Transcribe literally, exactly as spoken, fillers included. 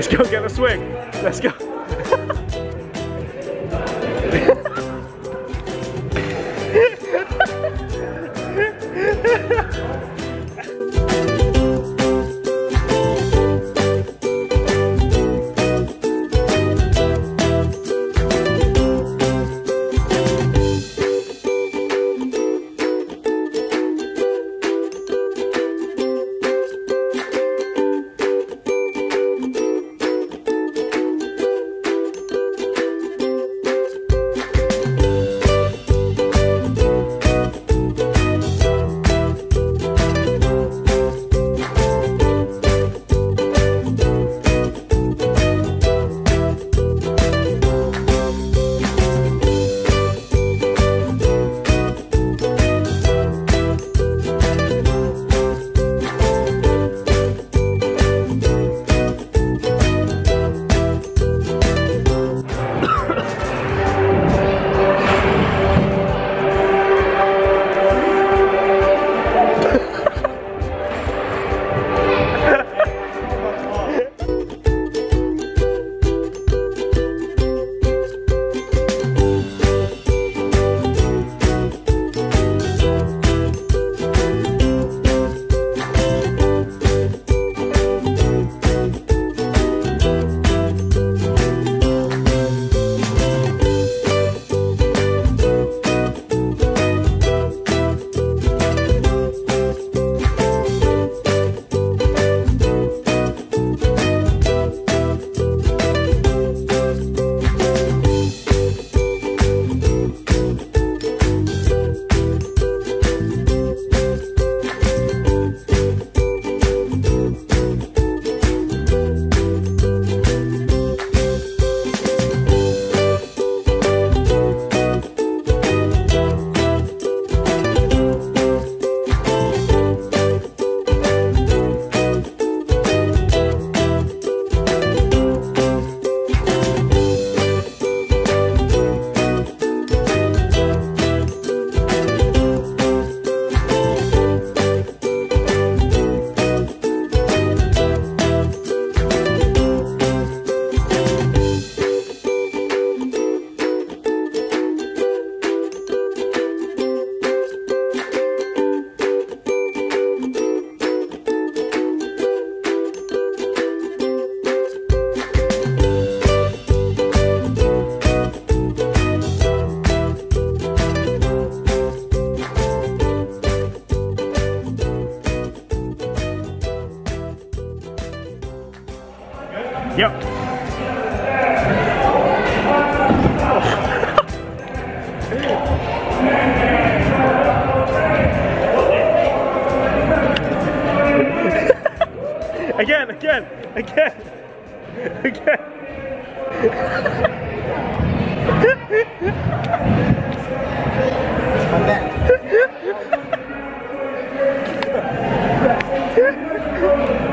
Let's go get a swing. Let's go. Yep. Again, again, again, again. I'm back.